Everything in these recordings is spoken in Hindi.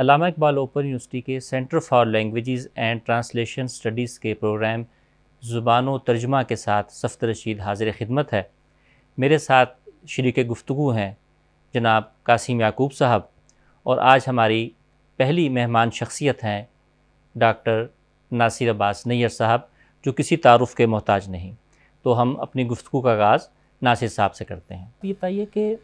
अल्लामा इकबाल ओपन यूनिवर्सिटी के centre for languages and translation studies के प्रोग्राम ज़ुबानो तर्जमा के साथ सफ़दर रशीद हाजिर ख़िदमत है। मेरे साथ शरीक गुफ्तगू हैं जनाब कासिम याकूब साहब और आज हमारी पहली मेहमान शख्सियत हैं डॉक्टर नासिर अब्बास नैयर साहब जो किसी तारुफ़ के मोहताज नहीं। तो हम अपनी गुफ्तगू का आगाज़ नासिर साहब से करते हैं। ये बताइए कि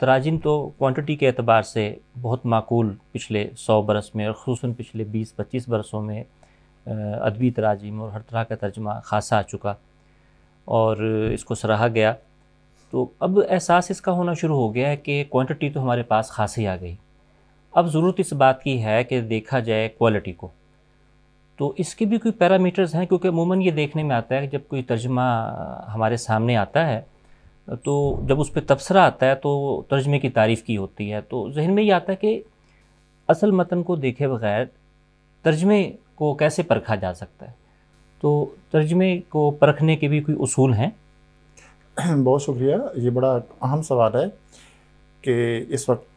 तराजिम तो क्वांटिटी के अतबार से बहुत माकूल पिछले 100 बरस में और ख़ुसूसन पिछले 20-25 बरसों में अदबी तराजिम और हर तरह का तर्जमा खासा आ चुका और इसको सराहा गया। तो अब एहसास इसका होना शुरू हो गया है कि क्वांटिटी तो हमारे पास खासी आ गई, अब ज़रूरत इस बात की है कि देखा जाए क्वालिटी को। तो इसके भी कोई पैरामीटर्स हैं, क्योंकि अमूमन ये देखने में आता है कि जब कोई तर्जमा हमारे सामने आता है तो जब उस पर तबसरा आता है तो तर्जमे की तारीफ़ की होती है। तो जहन में ये आता है कि असल मतन को देखे बगैर तर्जमे को कैसे परखा जा सकता है। तो तर्जमे को परखने के भी कोई उसूल हैं? बहुत शुक्रिया। ये बड़ा अहम सवाल है कि इस वक्त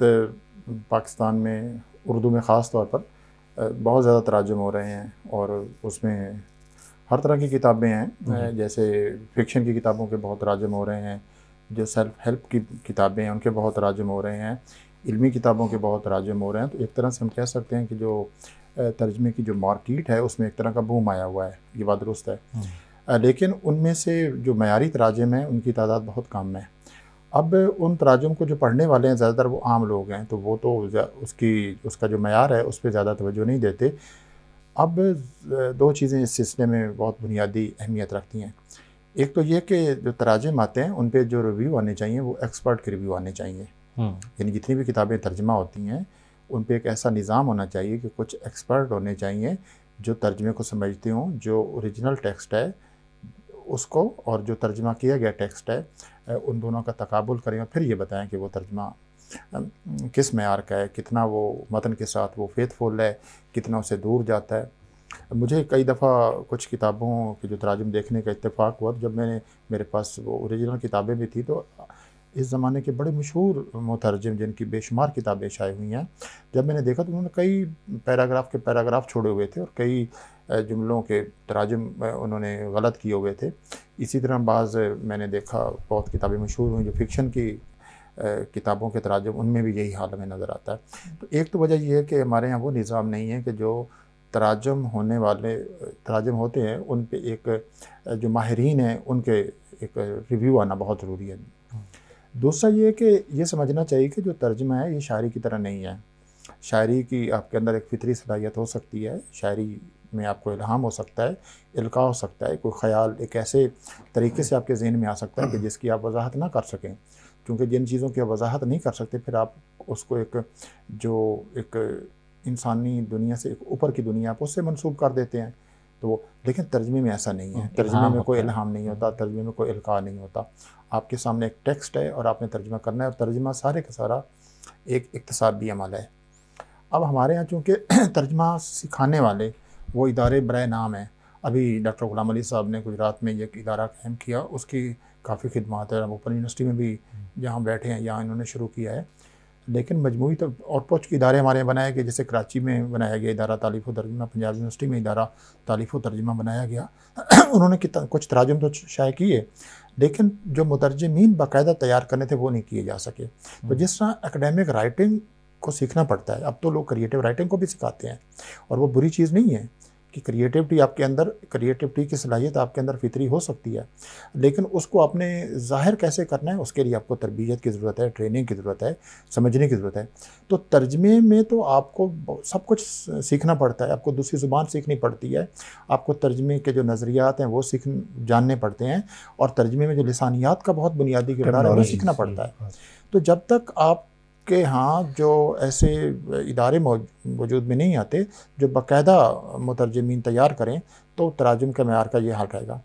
पाकिस्तान में उर्दू में ख़ास तौर पर बहुत ज़्यादा तराजुम हो रहे हैं और उसमें हर तरह की किताबें हैं, जैसे फ़िक्शन की किताबों के बहुत तराजुम हो रहे हैं, जो सेल्फ हेल्प की किताबें हैं उनके बहुत तराजुम हो रहे हैं, इल्मी किताबों के बहुत तराजुम हो रहे हैं। तो एक तरह से हम कह सकते हैं कि जो तर्जमे की जो मार्केट है उसमें एक तरह का बूम आया हुआ है, ये बात दुरुस्त है। लेकिन उनमें से जो मयारी तराजुम हैं उनकी तादाद बहुत कम है। अब उन तराजुम को जो पढ़ने वाले हैं ज़्यादातर वो आम लोग हैं, तो वो तो उसका जो मयार है उस पर ज़्यादा तवज्जो नहीं देते। अब दो चीज़ें इस सिलसिले में बहुत बुनियादी अहमियत रखती हैं। एक तो ये कि जो तराजुम आते हैं उन पर जो रिव्यू आने चाहिए वो एक्सपर्ट के रिव्यू आने चाहिए, यानी जितनी भी किताबें तर्जमा होती हैं उन पर एक ऐसा निज़ाम होना चाहिए कि कुछ एक्सपर्ट होने चाहिए जो तर्जमे को समझते हों, जो ओरिजिनल टेक्स्ट है उसको और जो तर्जमा किया गया टेक्स्ट है उन दोनों का तकाबुल करें और फिर ये बताएं कि वो तर्जमा किस मयार का है, कितना वो मतन के साथ वो फेथफुल है, कितना उससे दूर जाता है। मुझे कई दफ़ा कुछ किताबों के जो तराजुम देखने का इत्तेफाक हुआ, जब मेरे पास वो ओरिजिनल किताबें भी थी तो इस ज़माने के बड़े मशहूर मुतरजम जिनकी बेशुमार किताबें शाये हुई हैं, जब मैंने देखा तो उन्होंने कई पैराग्राफ के पैराग्राफ छोड़े हुए थे और कई जुमलों के तराजुम उन्होंने गलत किए हुए थे। इसी तरह बाज़ मैंने देखा बहुत किताबें मशहूर हुई जो फिक्शन की किताबों के तराजुम, उनमें भी यही हाल में नज़र आता है। तो एक तो वजह यह है कि हमारे यहाँ वो निज़ाम नहीं है कि जो तराजुम होते हैं उन पर एक जो माहरीन हैं उनके एक रिव्यू आना बहुत ज़रूरी है। दूसरा ये है कि ये समझना चाहिए कि जो तर्जमा है ये शायरी की तरह नहीं है। शायरी की आपके अंदर एक फितरी सलाहियत हो सकती है, शायरी में आपको इल्हाम हो सकता है, इल्का हो सकता है, कोई ख़्याल एक ऐसे तरीके से आपके जहन में आ सकता है कि जिसकी आप वजाहत ना कर सकें, क्योंकि जिन चीज़ों की आप वजाहत नहीं कर सकते फिर आप उसको एक इंसानी दुनिया से एक ऊपर की दुनिया आप उससे मनसूब कर देते हैं। तो लेकिन तर्जमे में ऐसा नहीं है, तर्जमे में कोई इल्हाम नहीं होता, तर्जमे में कोई इल्का नहीं होता। आपके सामने एक टेक्स्ट है और आपने तर्जमा करना है और तर्जमा सारे का सारा एक इक्तसाबी अमल है। अब हमारे यहाँ चूँकि तर्जमा सिखाने वाले वो इदारे बराए नाम हैं। अभी डॉक्टर ग़ुलाम अली साहब ने गुजरात में एक इदारा कायम किया, उसकी काफ़ी खिदमत है, ओपन यूनिवर्सिटी में भी जहाँ बैठे हैं यहाँ इन्होंने शुरू किया है। लेकिन मजमूई तो और कुछ इदारे हमारे यहाँ बनाए गए, जैसे कराची में बनाया गया इदारा तालीफ़ व तर्जुमा, पंजाब यूनिवर्सिटी में इदारा तालीफ़ व तर्जुमा बनाया गया। उन्होंने कुछ तराजुम तो शाये किए लेकिन जो मुतरजमीन बाकायदा तैयार करने थे वो नहीं किए जा सके। तो जिस तरह एकेडमिक राइटिंग को सीखना पड़ता है, अब तो लोग क्रिएटिव राइटिंग को भी सिखाते हैं और वो बुरी चीज़ नहीं है कि क्रिएटिविटी की सलाहियत आपके अंदर फितरी हो सकती है, लेकिन उसको आपने ज़ाहिर कैसे करना है उसके लिए आपको तरबियत की ज़रूरत है, ट्रेनिंग की ज़रूरत है, समझने की ज़रूरत है। तो तर्जमे में तो आपको सब कुछ सीखना पड़ता है, आपको दूसरी ज़ुबान सीखनी पड़ती है, आपको तर्जमे के जो नज़रियात हैं वो जानने पड़ते हैं और तर्जमे में जो लिसानियात का बहुत बुनियादी किरदार है वो सीखना पड़ता है। तो जब तक आप के हाँ जो ऐसे इदारे वजूद में नहीं आते जो बाकायदा मुतरजमीन तैयार करें तो तराजुम के मयार का ये हाल रहेगा।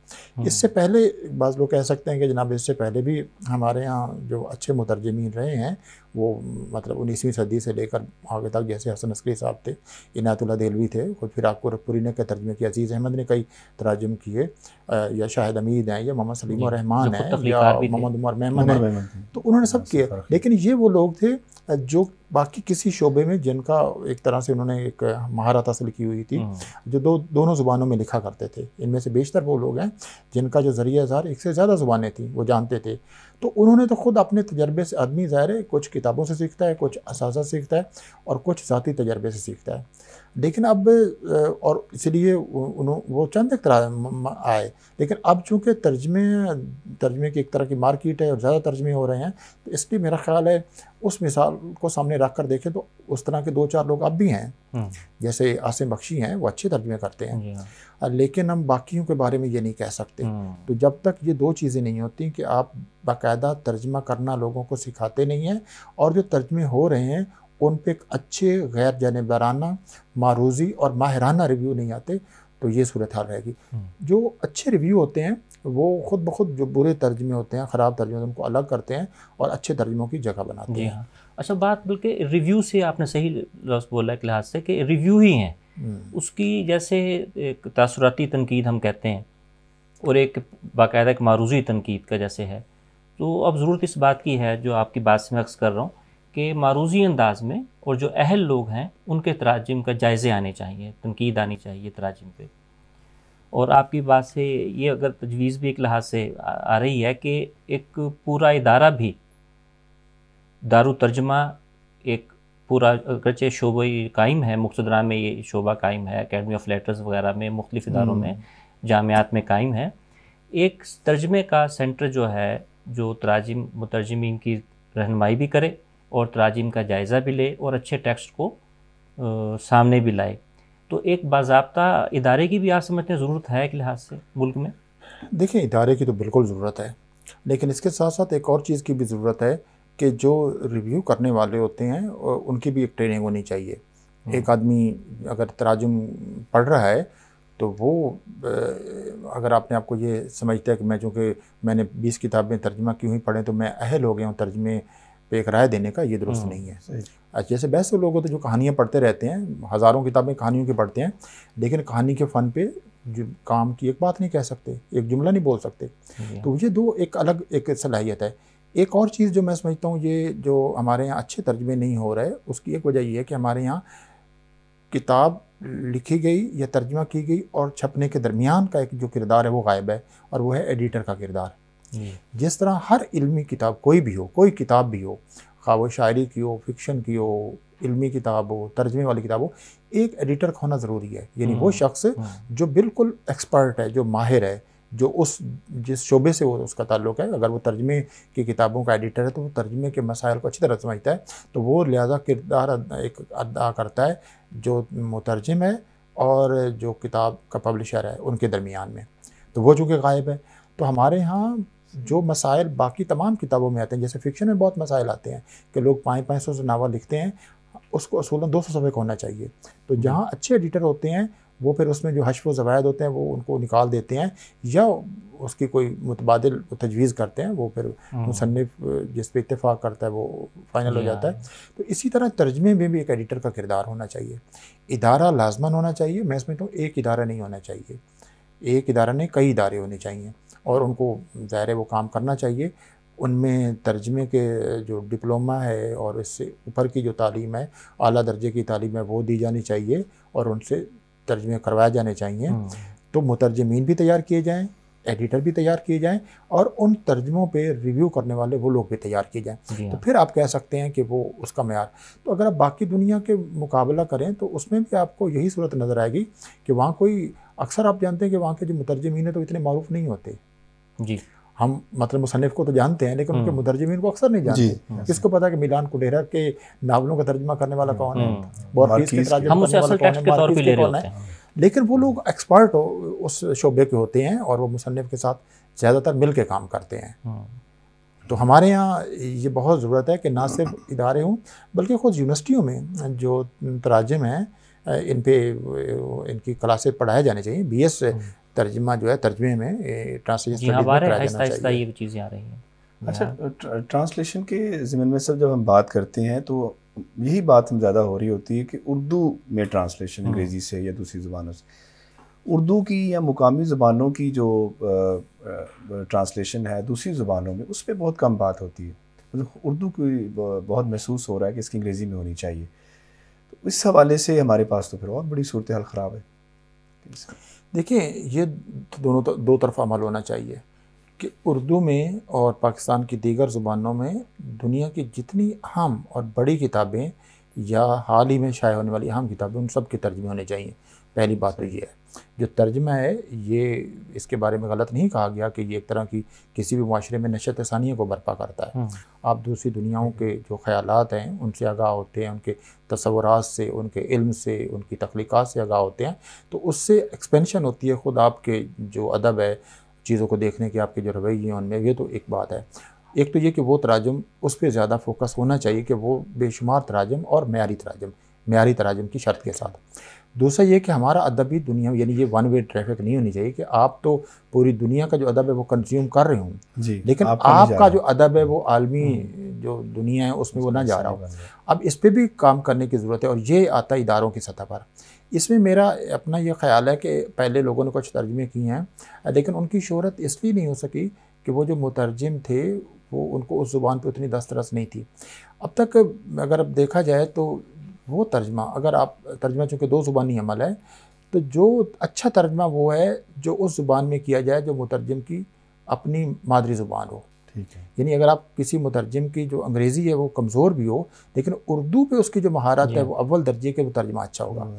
इससे पहले बाज़ लोग कह सकते हैं कि जनाब इससे पहले भी हमारे यहाँ जो अच्छे मुतरजमीन रहे हैं वो मतलब 19वीं सदी से लेकर आगे तक, जैसे हसन अस्करी साहब थे, इनायतुल्लाह देलवी थे, और फिर आपको पुरीने के तर्जमे किए, अजीज़ अहमद ने कई तराजुम किए, या शाहिद अमीद हैं, या मोहम्मद सलीम और रहमान हैं, या मोहम्मद उमर मेमन हैं, तो उन्होंने सब किए। लेकिन ये वो लोग थे जो बाकी किसी शोबे में जिनका एक तरह से उन्होंने एक महारत हासिल की हुई थी, जो दोनों ज़ुबानों में लिखा करते थे। इनमें से बेशतर वो लोग हैं जिनका जो ज़रिया इज़हार एक से ज़्यादा ज़ुबानें थीं, वो जानते थे। तो उन्होंने तो ख़ुद अपने तजर्बे से, आदमी ज़ाहिर है कुछ किताबों से सीखता है, कुछ असासा सीखता है और कुछ ज़ाती तजर्बे से सीखता है। लेकिन अब और इसलिए वो चंद एक तरह आए, लेकिन अब चूँकि तर्जमे की एक तरह की मार्केट है और ज़्यादा तर्जमे हो रहे हैं, तो इसलिए मेरा ख्याल है उस मिसाल को सामने रख कर देखें तो उस तरह के दो चार लोग अब भी हैं, जैसे आसिम बख्शी हैं, वो अच्छे तर्जमे करते हैं, लेकिन हम बाकियों के बारे में ये नहीं कह सकते। तो जब तक ये दो चीज़ें नहीं होती कि आप बाकायदा तर्जमा करना लोगों को सिखाते नहीं हैं और जो तर्जमे हो रहे हैं उन पर एक अच्छे गैर जानबदाराना, मारूजी और माहिराना रिव्यू नहीं आते, तो ये सूरत हाल रहेगी। जो अच्छे रिव्यू होते हैं वो खुद ब खुद जो बुरे तर्जमे होते हैं, ख़राब तर्जमे होते हैं, उनको अलग करते हैं और अच्छे तर्जमों की जगह बनाते हैं। अच्छा, बात बल्कि रिव्यू से आपने सही लफ्ज़ बोला एक लिहाज से कि रिव्यू ही हैं। उसकी जैसे एक तासुराती तनकीद हम कहते हैं और एक बाकायदा एक मारूजी तनकीद का जैसे है, तो अब ज़रूरत इस बात की है, जो आपकी बात से मैं अक्स कर रहा हूँ, कि मारूजी अंदाज़ में और जो अहल लोग हैं उनके तराजिम का जायज़े आने चाहिए, तनकीद आनी चाहिए तराजिम पे। और आपकी बात से ये अगर तजवीज़ भी एक लिहाज से आ रही है कि एक पूरा इदारा भी दारू तर्जमा, एक पूरा अगरचे शोबा कायम है, मुक्तदरा में ये शोबा कायम है, अकेडमी ऑफ लेटर्स वगैरह में, मुख्तलिफ इदारों में, जामियात में कायम है, एक तर्जमे का सेंटर जो है जो तराजिम मुतरजमीन की रहनुमाई भी करे और तराजिम का जायज़ा भी ले और अच्छे टेक्स्ट को सामने भी लाए, तो एक बाज़ाब्ता इदारे की भी आप समझते हैं ज़रूरत है एक लिहाज से मुल्क में? देखिए, इदारे की तो बिल्कुल ज़रूरत है, लेकिन इसके साथ साथ एक और चीज़ की भी ज़रूरत है कि जो रिव्यू करने वाले होते हैं उनकी भी एक ट्रेनिंग होनी चाहिए। एक आदमी अगर तराजिम पढ़ रहा है तो वो अगर आपने आपको ये समझता है कि मैं चूँकि मैंने 20 किताबें तर्जमा क्यों ही पढ़ें तो मैं अहल हो गया हूँ तर्जमे पे, एक राय देने का, ये दुरुस्त नहीं है। जैसे वैसे लोग होते हैं जो कहानियाँ पढ़ते रहते हैं, हज़ारों किताबें कहानियों की पढ़ते हैं, लेकिन कहानी के फ़न पे जो काम की एक बात नहीं कह सकते, एक जुमला नहीं बोल सकते। तो ये दो एक अलग एक सलाहियत है। एक और चीज़ जो मैं समझता हूँ, ये जो हमारे यहाँ अच्छे तर्जमे नहीं हो रहे, उसकी एक वजह यह है कि हमारे यहाँ किताब लिखी गई या तर्जमा की गई और छपने के दरमियान का एक जो किरदार है वो गायब है, और वो है एडिटर का किरदार। जिस तरह हर इल्मी किताब कोई भी हो, कोई किताब भी हो, खा वो शायरी की हो, फिक्शन की हो, इल्मी किताब हो, तर्जमे वाली किताब हो, एक एडिटर होना ज़रूरी है। यानी वो शख्स जो बिल्कुल एक्सपर्ट है, जो माहिर है, जो उस जिस शोबे से वो उसका ताल्लुक़ है, अगर वो तर्जमे की किताबों का एडिटर है तो वो तर्जमे के मसाइल को अच्छी तरह समझता है, तो वो लिहाजा किरदार एक अदा करता है जो मुतरजम है और जो किताब का पब्लिशर है उनके दरमियान में। तो वो चूँकि गायब है, तो हमारे यहाँ जो मसाइल बाकी तमाम किताबों में आते हैं, जैसे फ़िक्शन में बहुत मसाइल आते हैं कि लोग 500-500 से नावल लिखते हैं, उसको असूलन 200 सफ़े का होना चाहिए। तो जहाँ अच्छे एडिटर होते हैं वो फिर उसमें जो हश्व ज़वायद होते हैं वो उनको निकाल देते हैं या उसकी कोई मुतबादिल तजवीज़ करते हैं, वो फिर मुसन्निफ जिस पर इत्तेफाक करता है वो फ़ाइनल हो जाता है। तो इसी तरह तर्जमे में भी एक एडिटर का किरदार होना चाहिए, इदारा लाजमन होना चाहिए। मैं इसमें तो एक इदारा नहीं होना चाहिए, एक इदारा नहीं, कई इदारे होने चाहिए और उनको ज़ाहिर वो काम करना चाहिए। उनमें तर्जमे के जो डिप्लोमा है और इससे ऊपर की जो तालीम है, आला दर्जे की तालीम है, वो दी जानी चाहिए और उनसे तर्जमे करवाए जाने चाहिए। तो मुतर्जमीन भी तैयार किए जाएँ, एडिटर भी तैयार किए जाएँ और उन तर्जमों पे रिव्यू करने वाले वो लोग भी तैयार किए जाएँ, तो फिर आप कह सकते हैं कि वो उसका मेयार। तो अगर आप बाकी दुनिया के मुकाबला करें तो उसमें भी आपको यही सूरत नज़र आएगी कि वहाँ कोई, अक्सर आप जानते हैं कि वहाँ के जो मुतर्जमीन हैं तो इतने मारूफ नहीं होते जी। हम मतलब मुसन्निफ को तो जानते हैं लेकिन उनके मुतरजमीन को अक्सर नहीं जानते। किसको पता कि मिलान कुंडेरा के नावलों का तर्जमा करने वाला कौन है, लेकिन वो लोग एक्सपर्ट हो उस शोबे के होते हैं और वो मुसन्निफ के साथ ज़्यादातर मिल के काम करते हैं। तो हमारे यहाँ ये बहुत ज़रूरत है कि ना सिर्फ इदारे हों बल्कि खुद यूनिवर्सिटियों में जो तराजिम हैं इन पर इनकी क्लासेज पढ़ाए जाने चाहिए। BS तर्जमा जो है, तर्जमे में ट्रांसलेशन आहिस्ता-आहिस्ता ये चीज़ें आ रही हैं। अच्छा, ट्रांसलेशन के ज़मीन में सब जब हम बात करते हैं तो यही बात हम ज़्यादा हो रही होती है कि उर्दू में ट्रांसलेशन अंग्रेज़ी से या दूसरी ज़ुबानों से, उर्दू की या मुकामी ज़ुबानों की जो ट्रांसलेशन है दूसरी ज़ुबानों में, उस पर बहुत कम बात होती है। मतलब उर्दू की बहुत महसूस हो रहा है कि इसकी अंग्रेज़ी में होनी चाहिए। तो इस हवाले से हमारे पास तो फिर और बड़ी सूरत हाल ख़राब है। देखिए ये दोनों दो तरफा अमल होना चाहिए कि उर्दू में और पाकिस्तान की दीगर ज़ुबानों में दुनिया की जितनी अहम और बड़ी किताबें या हाल ही में शाये होने वाली अहम किताबें, उन सब के तर्जमे होने चाहिए। पहली बात तो ये है, जो तर्जमा है ये इसके बारे में गलत नहीं कहा गया कि ये एक तरह की किसी भी माशरे में नशत सानिया को बर्पा करता है। आप दूसरी दुनियाओं के जो ख्यालात हैं उनसे आगाह होते हैं, उनके तसव्वुरात से, उनके इल्म से, उनकी तख्लीक़ात से आगाह होते हैं, तो उससे एक्सपेंशन होती है। ख़ुद आपके जो अदब है, चीज़ों को देखने के आपके जो रवैये हैं उनमें, ये तो एक बात है। एक तो ये कि वो तराजम उस पर ज़्यादा फोकस होना चाहिए कि वो बेशुमार तराजम और म्यारी तराजम की शर्त के साथ। दूसरा ये कि हमारा अदबी दुनिया, यानी ये वन वे ट्रैफिक नहीं होनी चाहिए कि आप तो पूरी दुनिया का जो अदब है वो कंज्यूम कर रहे हों, लेकिन आपका जो अदब है वो आलमी जो दुनिया है उसमें वो ना जा रहा हो। अब इस पर भी काम करने की ज़रूरत है और ये आता इदारों की सतह पर। इसमें मेरा अपना ये ख्याल है कि पहले लोगों ने कुछ तर्जमे किए हैं लेकिन उनकी शोहरत इसलिए नहीं हो सकी कि वो जो मुतरजिम थे वो उनको उस ज़ुबान पर उतनी दस्तरस नहीं थी। अब तक अगर अब देखा जाए तो वो तर्जमा, अगर आप तर्जमा चूँकि दो ज़ुबानी अमल है, तो जो अच्छा तर्जमा वो है जो उस ज़ुबान में किया जाए जो मुतरजिम की अपनी मादरी ज़ुबान हो। ठीक है, यानी अगर आप किसी मुतरजिम की जो अंग्रेज़ी है वो कमज़ोर भी हो लेकिन उर्दू पे उसकी जो महारत है वो अव्वल दर्जे के मुतरजमा अच्छा होगा।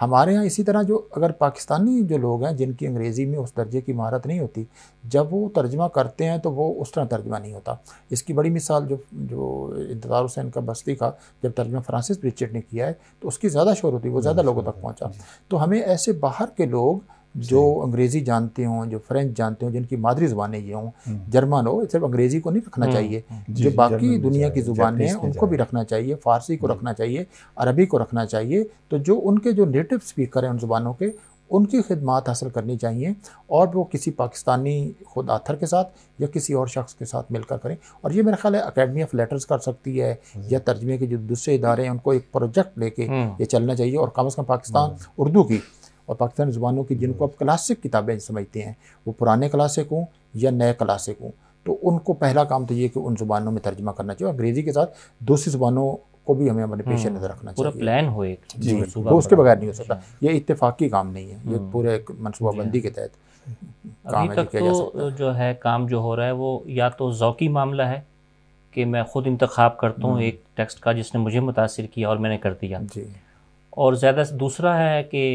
हमारे यहाँ इसी तरह जो अगर पाकिस्तानी जो लोग हैं जिनकी अंग्रेज़ी में उस दर्जे की महारत नहीं होती, जब वो तर्जमा करते हैं तो वो उस तरह तर्जमा नहीं होता। इसकी बड़ी मिसाल जो इंतज़ार हुसैन का बस्ती का जब तर्जमा फ्रांसिस प्रिचेट ने किया है तो उसकी ज़्यादा शोहरत हुई, वो ज़्यादा लोगों तक पहुँचा। तो हमें ऐसे बाहर के लोग जो अंग्रेज़ी जानते हों, जो फ्रेंच जानते हों, जिनकी मादरी ज़ुबानें ये हों, जर्मन हो, सिर्फ अंग्रेज़ी को नहीं रखना चाहिए, जो बाकी दुनिया की ज़ुबानें हैं उनको भी रखना चाहिए, फ़ारसी को रखना चाहिए, अरबी को रखना चाहिए। तो जो उनके जो नेटिव स्पीकर हैं उन ज़ुबानों के, उनकी खिदमत हासिल करनी चाहिए और वो किसी पाकिस्तानी खुद आथर के साथ या किसी और शख्स के साथ मिलकर करें। और ये मेरा ख्याल है अकेडमी ऑफ लेटर्स कर सकती है या तर्जमे के जो दूसरे इदारे हैं उनको एक प्रोजेक्ट लेके ये चलना चाहिए और कम अज़ कम पाकिस्तान उर्दू की और पाकिस्तानी ज़ुबानों की जिनको आप क्लासिक किताबें समझते हैं, वो पुराने क्लासिक हों या नए क्लासिक हों, तो उनको पहला काम तो ये कि उन ज़ुबानों में तर्जमा करना चाहिए। अंग्रेज़ी के साथ दूसरी ज़ुबानों को भी हमें अपने पेश नज़र रखना चाहिए। पूरा प्लान हो एक जी, वो उसके बगैर नहीं हो सकता। ये इत्तेफाकी काम नहीं है, ये पूरे एक मनसूबाबंदी के तहत काम है। तो जो है काम जो हो रहा है वो या तो ज़ौकी मामला है कि मैं ख़ुद इंतखाब करता हूँ एक टेक्स्ट का जिसने मुझे मुतासिर किया और मैंने कर दिया, और ज़्यादा दूसरा है कि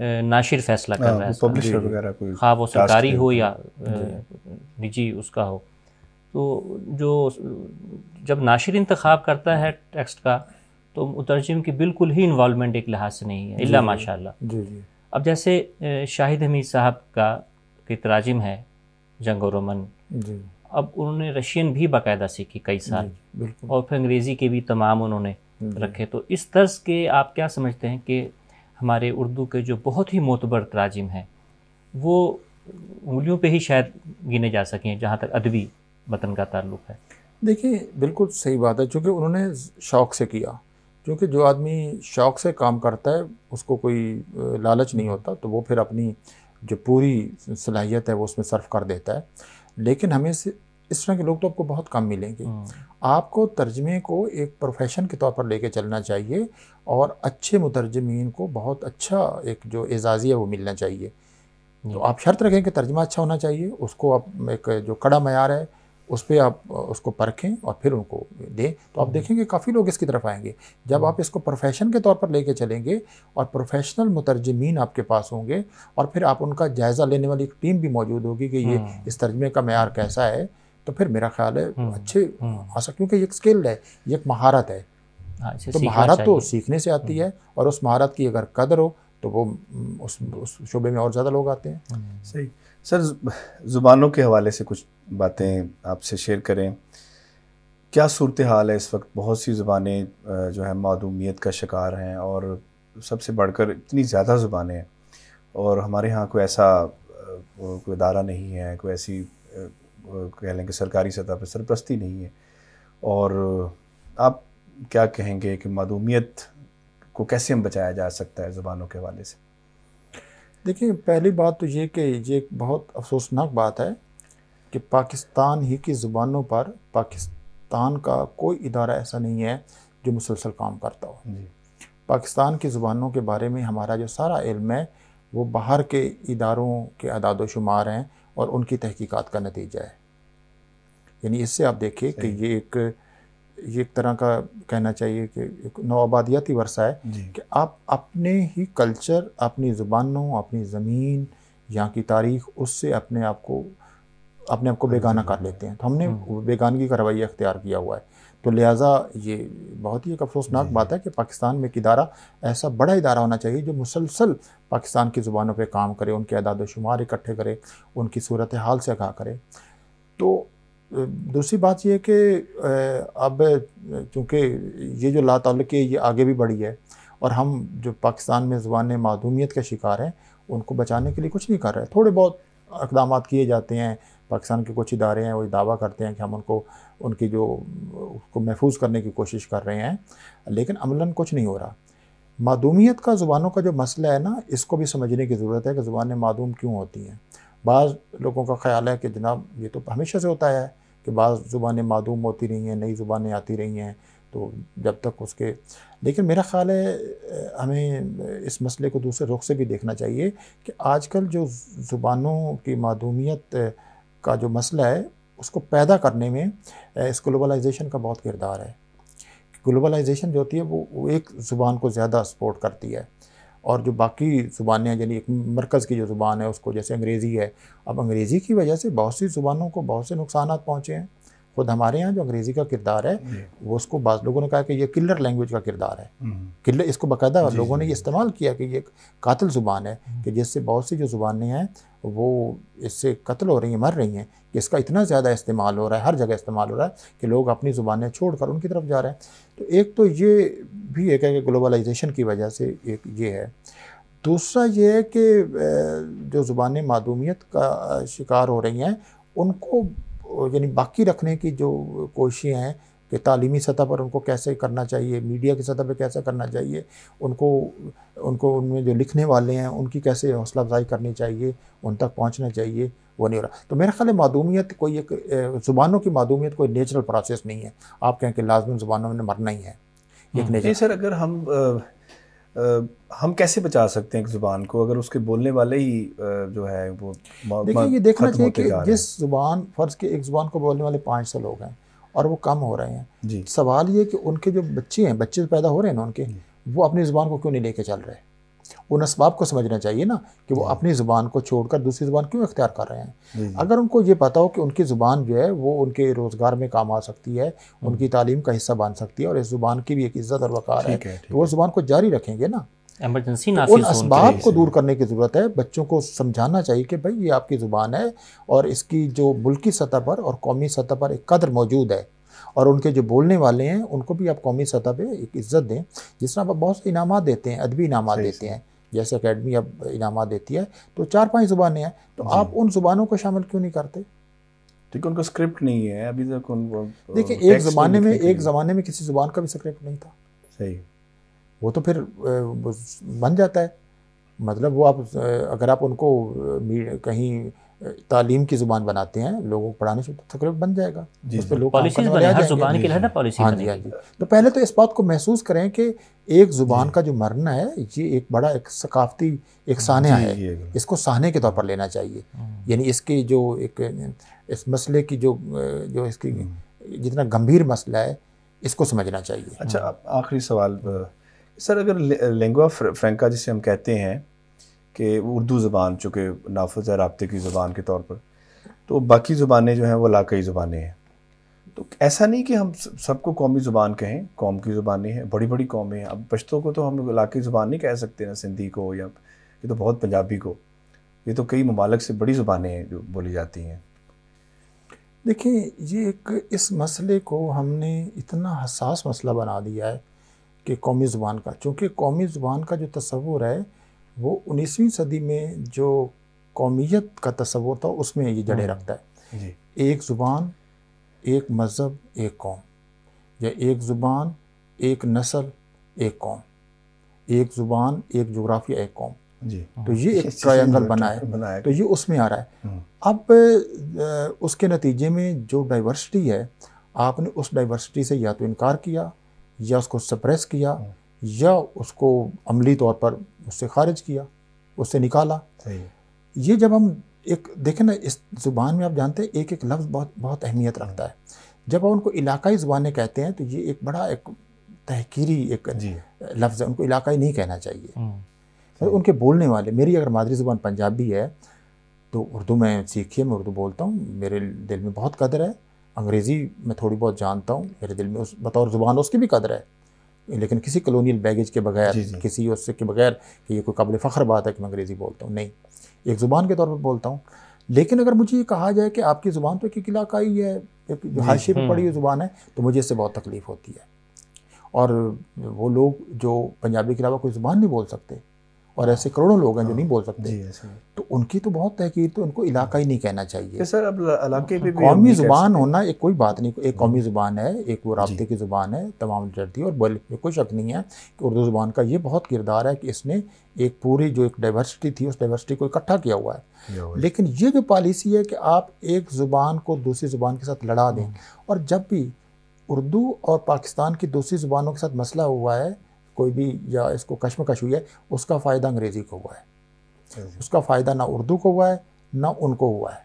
नाशिर फैसला कर रहा है, पब्लिशर वगैरह कोई, हाँ वो सरकारी हो या निजी उसका हो। तो जो जब नाशिर इंतखाब करता है टेक्स्ट का तो मुतरजिम की बिल्कुल ही इन्वॉल्वमेंट एक लिहाज से नहीं है, इल्ला माशाल्लाह। अब जैसे शाहिद हमीद साहब का तराजिम है जंग और रमन, अब उन्होंने रशियन भी बाकायदा सीखी कई साल और फिर अंग्रेज़ी के भी तमाम उन्होंने रखे। तो इस तर्ज के आप क्या समझते हैं कि हमारे उर्दू के जो बहुत ही मोतबर तराजिम हैं वो उंगलियों पे ही शायद गिने जा सकें जहाँ तक अदबी वतन का ताल्लुक़ है? देखिए बिल्कुल सही बात है, चूँकि उन्होंने शौक़ से किया, क्योंकि जो आदमी शौक़ से काम करता है उसको कोई लालच नहीं होता, तो वो फिर अपनी जो पूरी सलाहियत है वो उसमें सर्व कर देता है। लेकिन हमें इस तरह के लोग तो आपको बहुत कम मिलेंगे। आपको तर्जमे को एक प्रोफेशन के तौर पर लेके चलना चाहिए और अच्छे मुतरजमीन को बहुत अच्छा एक जो एजाज़ी है वो मिलना चाहिए। तो आप शर्त रखें कि तर्जमा अच्छा होना चाहिए, उसको आप एक जो कड़ा मयार है उस पर आप उसको परखें और फिर उनको दें, तो आप देखेंगे काफ़ी लोग इसकी तरफ आएंगे। जब आप इसको प्रोफेशन के तौर पर लेके चलेंगे और प्रोफेशनल मुतरजमीन आपके पास होंगे और फिर आप उनका जायज़ा लेने वाली एक टीम भी मौजूद होगी कि ये इस तर्जमे का मयार कैसा है, तो फिर मेरा ख्याल है अच्छे आ सकते, क्योंकि एक स्किल है, ये एक महारत है। तो महारत तो सीखने से आती है और उस महारत की अगर कदर हो तो वो उस शोबे में और ज़्यादा लोग आते हैं। सही सर, ज़ुबानों के हवाले से कुछ बातें आपसे शेयर करें। क्या सूरत हाल है इस वक्त? बहुत सी ज़ुबानें जो है मदूमियत का शिकार हैं और सबसे बढ़कर इतनी ज़्यादा ज़ुबानें हैं और हमारे यहाँ कोई ऐसा कोई अदारा नहीं है, कोई ऐसी कह लें कि सरकारी सतह पर सरप्रस्ती नहीं है। और आप क्या कहेंगे कि मदूमियत को कैसे हम बचाया जा सकता है ज़ुबानों के हवाले से? देखिए पहली बात तो ये कि ये एक बहुत अफसोसनाक बात है कि पाकिस्तान ही की ज़ुबानों पर पाकिस्तान का कोई इदारा ऐसा नहीं है जो मुसलसल काम करता हो। पाकिस्तान की ज़ुबानों के बारे में हमारा जो सारा इल्म है वो बाहर के इदारों के अदाद शुमार हैं और उनकी तहकीकात का नतीजा है। यानी इससे आप देखिए कि ये एक तरह का कहना चाहिए कि एक नवाबादियाती वर्षा है कि आप अपने ही कल्चर, अपनी ज़ुबानों, अपनी ज़मीन, यहाँ की तारीख़, उससे अपने आप को बेगाना कर लेते हैं। तो हमने बेगानगी का रवैया अख्तियार किया हुआ है। तो लिहाजा ये बहुत ही एक अफसोसनाक बात है कि पाकिस्तान में एक इदारा, ऐसा बड़ा इदारा होना चाहिए जो मुसलसल पाकिस्तान की ज़ुबानों पे काम करे, उनके अदाद शुमार इकट्ठे करे, उनकी सूरत हाल से आगाह करे। तो दूसरी बात यह कि अब चूँकि ये जो लाताल्लुकी ये आगे भी बढ़ी है और हम जो पाकिस्तान में ज़ुबान मादूमियत के शिकार हैं उनको बचाने के लिए कुछ नहीं कर रहे। थोड़े बहुत इक़दाम किए जाते हैं, पाकिस्तान के कुछ इदारे हैं वो दावा करते हैं कि हम उसको महफूज करने की कोशिश कर रहे हैं, लेकिन अमलन कुछ नहीं हो रहा। मादूमियत का, ज़ुबानों का जो मसला है ना, इसको भी समझने की ज़रूरत है कि ज़ुबानें मादूम क्यों होती हैं। बाज़ लोगों का ख्याल है कि जनाब ये तो हमेशा से होता है कि बाज़ ज़ुबानें मादूम होती रही हैं, नई ज़ुबानें आती रही हैं, तो जब तक उसके, लेकिन मेरा ख़्याल है हमें इस मसले को दूसरे रुख से भी देखना चाहिए कि आजकल जो ज़ुबानों की मादूमियत का जो मसला है उसको पैदा करने में इस ग्लोबलाइजेशन का बहुत किरदार है। ग्लोबलाइजेशन जो होती है वो एक ज़ुबान को ज़्यादा सपोर्ट करती है और जो बाकी ज़ुबानें हैं, यानी एक मरकज़ की जो ज़ुबान है उसको, जैसे अंग्रेज़ी है, अब अंग्रेज़ी की वजह से बहुत सी ज़ुबानों को बहुत से नुकसान पहुँचे हैं। ख़ुद हमारे यहाँ जो अंग्रेज़ी का किरदार है वो, उसको बाज़ लोगों ने कहा कि ये किलर लैंग्वेज का किरदार है। किलर, इसको बाकायदा लोगों ने ये इस्तेमाल किया कि ये कातिल ज़ुबान है कि जिससे बहुत सी जो ज़ुबानें हैं वो इससे कत्ल हो रही हैं, मर रही हैं। इसका इतना ज़्यादा इस्तेमाल हो रहा है, हर जगह इस्तेमाल हो रहा है कि लोग अपनी ज़ुबानें छोड़कर उनकी तरफ जा रहे हैं। तो एक तो ये भी एक है कि ग्लोबलाइजेशन की वजह से एक ये है। दूसरा ये है कि जो ज़ुबानें मादूमियत का शिकार हो रही हैं उनको यानी बाकी रखने की जो कोशिशें हैं कि तालीमी सतह पर उनको कैसे करना चाहिए, मीडिया की सतह पर कैसे करना चाहिए, उनको उनमें जो लिखने वाले हैं उनकी कैसे हौसला अफजाई करनी चाहिए, उन तक पहुंचना चाहिए, वो नहीं हो रहा। तो मेरा ख्याल है मादूमियत कोई एक, ज़ुबानों की मादूमियत कोई नेचुरल प्रोसेस नहीं है। आप कहें कि लाजमन ज़ुबानों में मरना ही है, एक नेचुरल। सर, अगर हम कैसे बचा सकते हैं एक ज़ुबान को अगर उसके बोलने वाले ही जो है वो, देखिए ये देखना चाहिए कि जिस ज़ुबान, फ़र्ज़ के एक ज़ुबान को बोलने वाले 500 लोग हैं और वो कम हो रहे हैं। सवाल ये कि उनके जो बच्चे हैं, बच्चे पैदा हो रहे हैं ना उनके, वो अपनी ज़ुबान को क्यों नहीं लेके चल रहे? उन असबाब को समझना चाहिए ना कि वो अपनी ज़ुबान को छोड़कर दूसरी ज़ुबान क्यों इख्तियार कर रहे हैं। अगर उनको ये पता हो कि उनकी ज़ुबान जो है वो उनके रोज़गार में काम आ सकती है, उनकी तालीम का हिस्सा बन सकती है और इस ज़ुबान की भी एक इज़्ज़त और वक़ार है, तो वो ज़ुबान को जारी रखेंगे ना। एमरजेंसी उन असबाब को दूर करने की ज़रूरत है। बच्चों को समझाना चाहिए कि भाई ये आपकी ज़ुबान है और इसकी जो मुल्की सतह पर और कौमी सतह पर एक कदर मौजूद है और उनके जो बोलने वाले हैं उनको भी आप कौमी सतह पे एक इज़्ज़त दें। जिस तरह आप बहुत से इनामात देते हैं, अदबी इनामात देते हैं, जैसे अकेडमी अब इनामात देती है, तो 4-5 ज़ुबानें हैं, तो आप उन ज़ुबानों को शामिल क्यों नहीं करते? ठीक है, उनको स्क्रिप्ट नहीं है अभी तक उनको। देखिए एक ज़माने में किसी ज़ुबान का भी स्क्रिप्ट नहीं था। सही, वो तो फिर बन जाता है। मतलब वो आप अगर आप उनको कहीं तालीम की ज़ुबान बनाते हैं, लोगों को पढ़ाने से तकरीबन बन जाएगा, उस पर लोग पॉलिसीज़ बने, हर ज़ुबान के लिए ना पॉलिसी बनेगी। हाँ जी। तो पहले तो इस बात को महसूस करें कि एक ज़ुबान का जो मरना है ये एक बड़ा एक सकाफ़ती एक सान्या है, इसको सान्या के तौर पर लेना चाहिए। यानी इसकी जो एक इस मसले की जो इसकी जितना गंभीर मसला है इसको समझना चाहिए। अच्छा, आखिरी सवाल सर, अगर लिंग्वा फ्रैंका जिसे हम कहते हैं कि उर्दू ज़बान चूँकि नाफज है राब्ते की ज़बान के तौर पर, तो बाकी ज़ुबानें जो हैं वो इलाक़ाई ज़ुबानें हैं, तो ऐसा नहीं कि हम सबको कौमी ज़ुबान कहें। कौम की ज़ुबानें हैं, बड़ी बड़ी कौमें हैं। अब पश्तो को तो हम इलाक़ाई ज़ुबान नहीं कह सकते ना, सिंधी को, या ये तो बहुत पंजाबी को, ये तो कई ममालिक से बड़ी ज़ुबानें हैं जो बोली जाती हैं। देखिए ये एक, इस मसले को हमने इतना हसास मसला बना दिया है कि कौमी ज़ुबान का, चूँकि कौमी ज़ुबान का जो तस्वुर है वो 19वीं सदी में जो कौमियत का तस्वुर था उसमें ये जड़ें रखता है। एक ज़ुबान, एक मज़हब, एक कौम, या एक ज़ुबान, एक नस्ल, एक कौम, एक ज़ुबान, एक जोग्राफिया, एक कौम। तो ये एक ट्रायंगल बना है, तो ये उसमें आ रहा है। अब उसके नतीजे में जो डाइवर्सिटी है आपने उस डाइवर्सिटी से या तो इनकार किया या उसको सप्रेस किया या उसको अमली तौर पर उससे खारिज किया, उससे निकाला। ये जब हम एक देखें ना, इस ज़ुबान में आप जानते हैं एक एक लफ्ज़ बहुत बहुत अहमियत रखता है। जब आप उनको इलाकाई ज़ुबानें कहते हैं तो ये एक बड़ा एक तहकीरी एक लफ्ज़ है, उनको इलाकाई नहीं कहना चाहिए। तो उनके बोलने वाले, मेरी अगर मादरी ज़ुबान पंजाबी है तो उर्दू में सीखिए, मैं उर्दू बोलता हूँ, मेरे दिल में बहुत कदर है। अंग्रेज़ी मैं थोड़ी बहुत जानता हूँ, मेरे दिल में उस बतौर ज़ुबान उसकी भी कदर है, लेकिन किसी कलोनियल बैगेज के बगैर, किसी उससे के बगैर कि ये कोई काबिल फ़ख्र बात है कि मैं अंग्रेज़ी बोलता हूँ, नहीं, एक ज़ुबान के तौर पर बोलता हूँ। लेकिन अगर मुझे ये कहा जाए कि आपकी ज़ुबान तो एक इलाकाई है, जो हाशिए पर पड़ी हुई ज़ुबान है, तो मुझे इससे बहुत तकलीफ़ होती है। और वो लोग जो पंजाबी के अलावा कोई ज़ुबान नहीं बोल सकते, और ऐसे करोड़ों लोग हैं जो नहीं बोल सकते, तो उनकी तो बहुत तहकीर, तो उनको इलाकाई नहीं कहना चाहिए। सर अब इलाके पे भी कौमी ज़ुबान होना एक कोई बात नहीं, एक कौमी ज़ुबान है, एक वो राब्ते की ज़ुबान है, तमाम जर्दी और बोल में कोई शक नहीं है कि उर्दू ज़ुबान का ये बहुत किरदार है कि इसने एक पूरी जो एक डाइवर्सिटी थी उस डाइवर्सिटी को इकट्ठा किया हुआ है। लेकिन ये जो पॉलिसी है कि आप एक ज़ुबान को दूसरी ज़ुबान के साथ लड़ा दें, और जब भी उर्दू और पाकिस्तान की दूसरी ज़ुबानों के साथ मसला हुआ है कोई भी, या इसको कश्मकश हुई है, उसका फ़ायदा अंग्रेज़ी को हुआ है, उसका फ़ायदा ना उर्दू को हुआ है ना उनको हुआ है।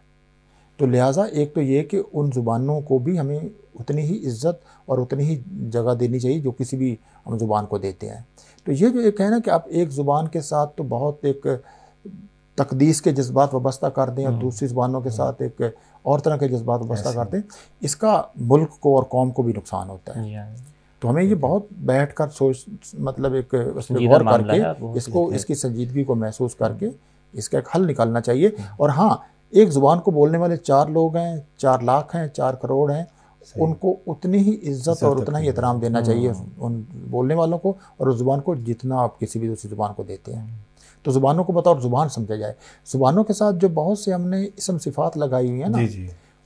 तो लिहाजा एक तो ये कि उन ज़ुबानों को भी हमें उतनी ही इज्जत और उतनी ही जगह देनी चाहिए जो किसी भी हम ज़ुबान को देते हैं। तो ये जो एक है ना कि आप एक ज़ुबान के साथ तो बहुत एक तकदीस के जज्बात वाबस्ता कर दें और दूसरी ज़ुबानों के साथ एक और तरह के जज्बात वाबस्ता कर दें, इसका मुल्क को और कौम को भी नुकसान होता है। तो हमें ये बहुत बैठकर सोच, मतलब एक उस पर गौर करके इसको, इसकी संजीदगी को महसूस करके इसका एक हल निकालना चाहिए। और हाँ, एक ज़ुबान को बोलने वाले 4 लोग हैं, 4 लाख हैं, 4 करोड़ हैं, उनको उतनी ही इज्जत और उतना ही एहतराम देना चाहिए उन बोलने वालों को और उस ज़ुबान को, जितना आप किसी भी दूसरी ज़ुबान को देते हैं। तो ज़ुबानों को बतौर ज़ुबान समझा जाए। ज़ुबानों के साथ जो बहुत से हमने इसम सिफ़ात लगाई हुई है ना,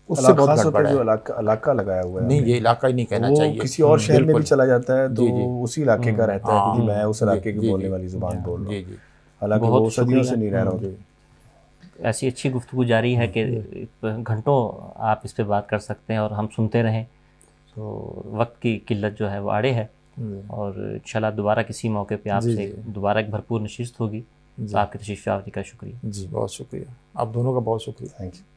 उससे बहुत गड़बड़ है। जो इलाका लगाया हुआ है, नहीं, ये इलाका ही नहीं कहना चाहिए। किसी और शहर में भी चला जाता है तो उसी इलाके का रहता है कि मैं उस इलाके की बोलने वाली ज़ुबान बोल रहा हूँ, हालांकि वो सदियों से नहीं रह रहा हूँ। ऐसी अच्छी गुफ्तगू जारी है कि घंटों आप इस पर बात कर सकते हैं और हम सुनते रहें, तो वक्त की किल्लत जो है वो आड़े है। और इंशाल्लाह दोबारा किसी मौके पर आपसे दोबारा एक भरपूर नशिस्त होगी। आपकी तशरीफ आवरी का शुक्रिया जी, बहुत शुक्रिया, आप दोनों का बहुत शुक्रिया, थैंक यू।